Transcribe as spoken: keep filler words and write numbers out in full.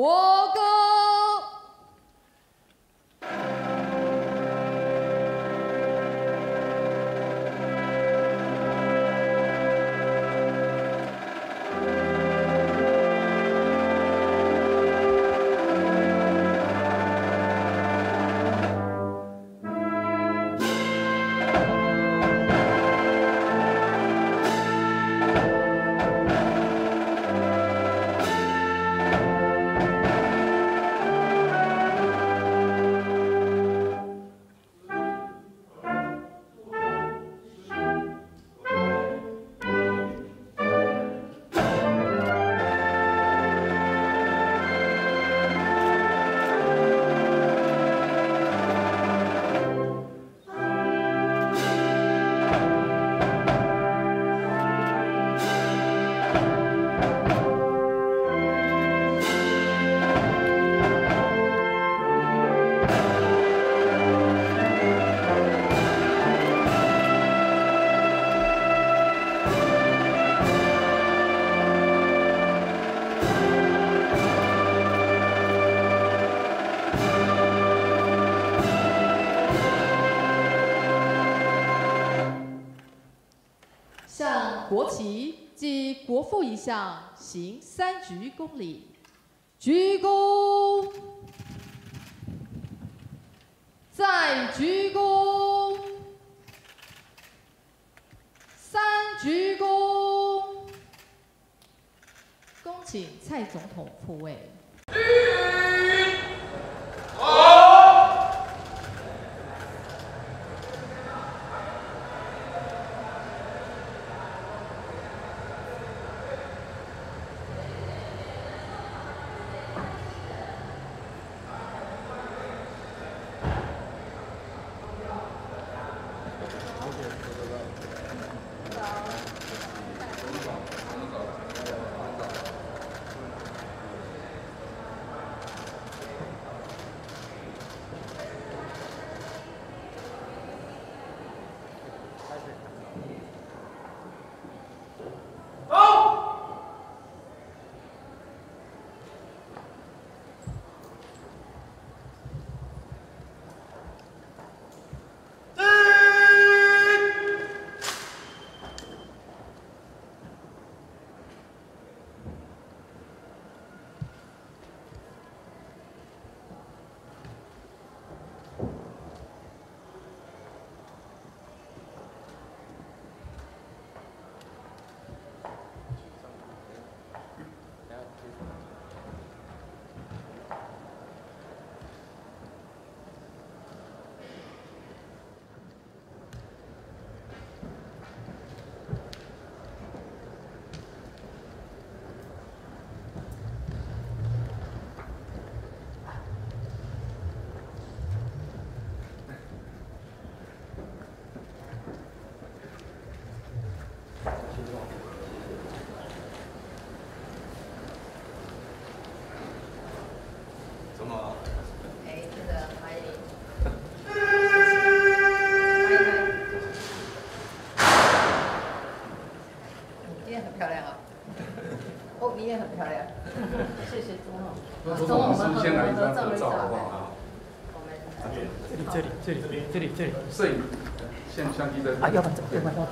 国歌。 国旗及国父遗像行三鞠躬礼，鞠躬，再鞠躬，三鞠躬。恭请蔡总统复位。 这里，这里，这里，摄影，相相机在这。啊，要不这，要不要不。